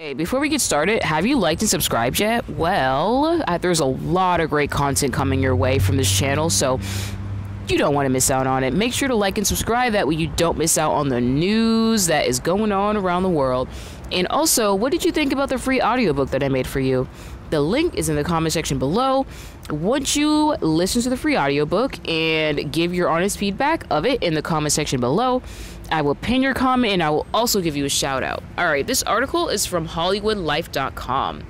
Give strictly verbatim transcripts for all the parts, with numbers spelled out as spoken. Hey, before we get started, have you liked and subscribed yet? Well, I, there's a lot of great content coming your way from this channel, so you don't want to miss out on it. Make sure to like and subscribe, that way you don't miss out on the news that is going on around the world. And also, what did you think about the free audiobook that I made for you? The link is in the comment section below. Once you listen to the free audiobook and give your honest feedback of it in the comment section below, I will pin your comment and I will also give you a shout out. All right, this article is from hollywood life dot com.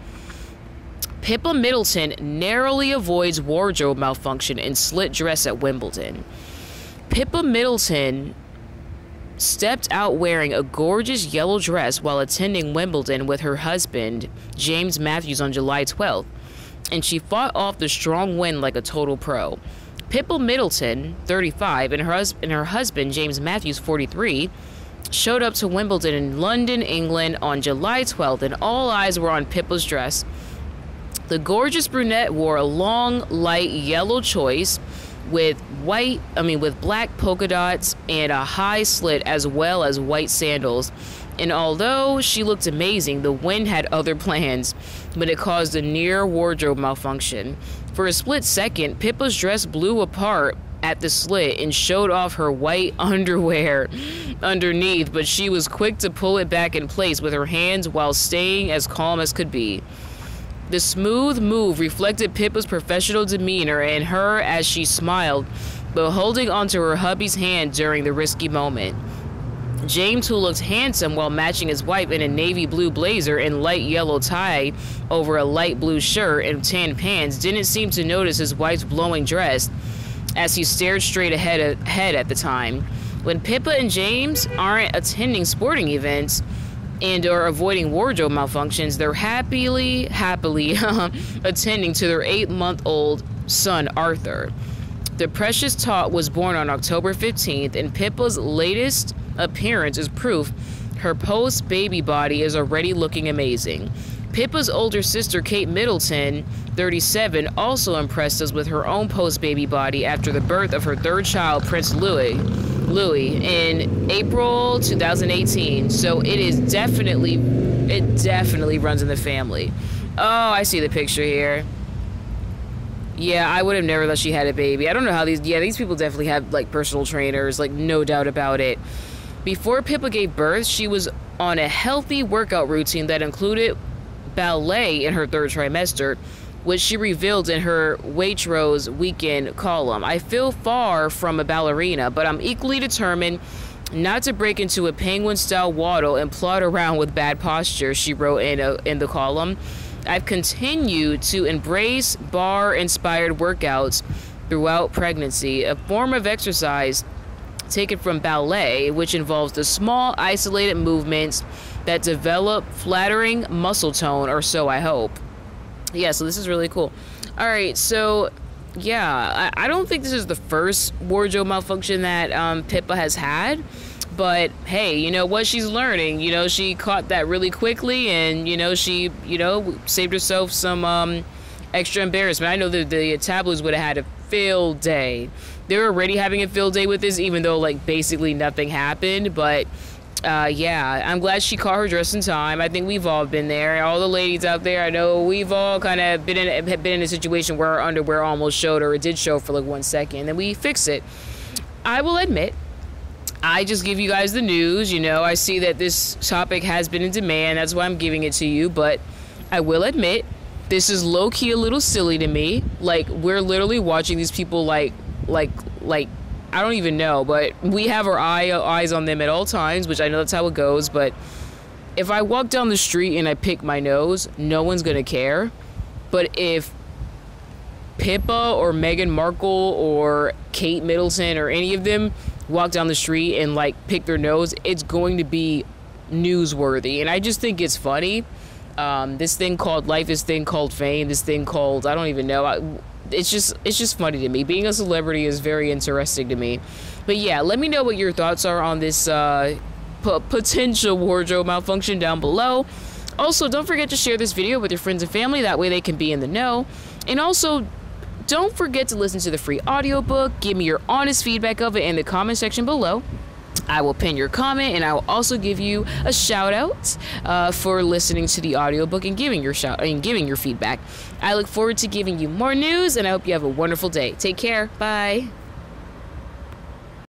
Pippa Middleton narrowly avoids wardrobe malfunction in slit dress at Wimbledon. Pippa Middleton stepped out wearing a gorgeous yellow dress while attending Wimbledon with her husband, James Matthews, on July twelfth, and she fought off the strong wind like a total pro. Pippa Middleton, thirty-five, and her, hus and her husband, James Matthews, forty-three, showed up to Wimbledon in London, England on July twelfth, and all eyes were on Pippa's dress. The gorgeous brunette wore a long, light yellow choice with white, I mean, with black polka dots and a high slit, as well as white sandals. And although she looked amazing, the wind had other plans, but it caused a near wardrobe malfunction. For a split second, Pippa's dress blew apart at the slit and showed off her white underwear underneath, but she was quick to pull it back in place with her hands while staying as calm as could be. The smooth move reflected Pippa's professional demeanor and her as she smiled, but holding onto her hubby's hand during the risky moment. James, who looked handsome while matching his wife in a navy blue blazer and light yellow tie over a light blue shirt and tan pants, didn't seem to notice his wife's blowing dress as he stared straight ahead, ahead at the time. When Pippa and James aren't attending sporting events and are avoiding wardrobe malfunctions, they're happily, happily attending to their eight-month-old son, Arthur. The precious tot was born on October fifteenth, and Pippa's latest appearance is proof her post-baby body is already looking amazing. Pippa's older sister, Kate Middleton, thirty-seven, also impressed us with her own post-baby body after the birth of her third child, Prince Louis, Louis, in April two thousand eighteen. So it is definitely, it definitely runs in the family. Oh, I see the picture here. Yeah, I would have never thought she had a baby. I don't know how these, yeah, these people definitely have, like, personal trainers, like, no doubt about it. Before Pippa gave birth, she was on a healthy workout routine that included ballet in her third trimester, which she revealed in her Waitrose Weekend column. I feel far from a ballerina, but I'm equally determined not to break into a penguin-style waddle and plod around with bad posture, she wrote in, a, in the column. I've continued to embrace bar-inspired workouts throughout pregnancy, a form of exercise taken from ballet, which involves the small, isolated movements that develop flattering muscle tone, or so I hope. Yeah, so this is really cool. All right, so yeah, I, I don't think this is the first wardrobe malfunction that um, Pippa has had. But hey, you know what, she's learning, you know, she caught that really quickly, and you know, she, you know, saved herself some um, extra embarrassment. I know that the tabloids would have had a field day. They're already having a field day with this, even though, like, basically nothing happened. But uh, yeah, I'm glad she caught her dress in time. I think we've all been there. All the ladies out there, I know we've all kind of been in, have been in a situation where our underwear almost showed, or it did show for like one second, and then we fix it. I will admit, I just give you guys the news, you know. I see that this topic has been in demand, that's why I'm giving it to you, but I will admit, this is low-key a little silly to me. Like, we're literally watching these people like, like, like, I don't even know, but we have our eye, eyes on them at all times, which I know that's how it goes, but if I walk down the street and I pick my nose, no one's gonna care. But if Pippa or Meghan Markle or Kate Middleton or any of them walk down the street and, like, pick their nose, it's going to be newsworthy. And I just think it's funny. Um, this thing called life, this thing called fame, this thing called, I don't even know. I, it's just, it's just funny to me. Being a celebrity is very interesting to me. But yeah, let me know what your thoughts are on this uh, p potential wardrobe malfunction down below. Also, don't forget to share this video with your friends and family. That way they can be in the know. And also, don't forget to listen to the free audiobook. Give me your honest feedback of it in the comment section below. I will pin your comment, and I will also give you a shout out uh, for listening to the audiobook and giving your shout and giving your feedback. I look forward to giving you more news, and I hope you have a wonderful day. Take care. Bye.